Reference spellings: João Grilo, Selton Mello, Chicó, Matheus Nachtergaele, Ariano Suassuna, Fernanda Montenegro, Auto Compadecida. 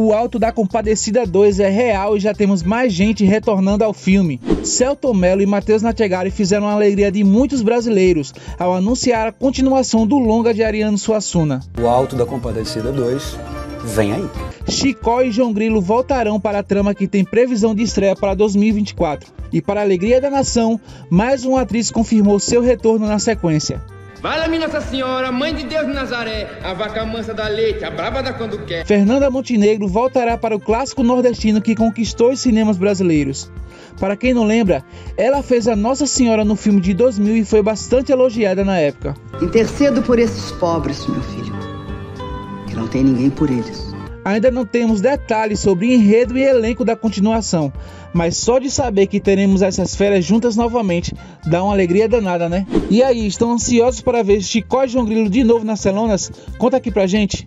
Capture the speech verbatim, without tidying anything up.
o Auto da Compadecida dois é real e já temos mais gente retornando ao filme. Selton Mello e Matheus Nachtergaele fizeram a alegria de muitos brasileiros ao anunciar a continuação do longa de Ariano Suassuna. O Auto da Compadecida dois vem aí. Chicó e João Grilo voltarão para a trama que tem previsão de estreia para dois mil e vinte e quatro. E para a alegria da nação, mais uma atriz confirmou seu retorno na sequência. Vale-me Nossa Senhora, Mãe de Deus de Nazaré, a vaca mansa da leite, a brava da quando quer. Fernanda Montenegro voltará para o clássico nordestino que conquistou os cinemas brasileiros. Para quem não lembra, ela fez a Nossa Senhora no filme de dois mil e foi bastante elogiada na época. Intercedo por esses pobres, meu filho, que não tem ninguém por eles. Ainda não temos detalhes sobre enredo e elenco da continuação, mas só de saber que teremos essas férias juntas novamente dá uma alegria danada, né? E aí, estão ansiosos para ver Chicó e João Grilo de novo nas telonas? Conta aqui pra gente!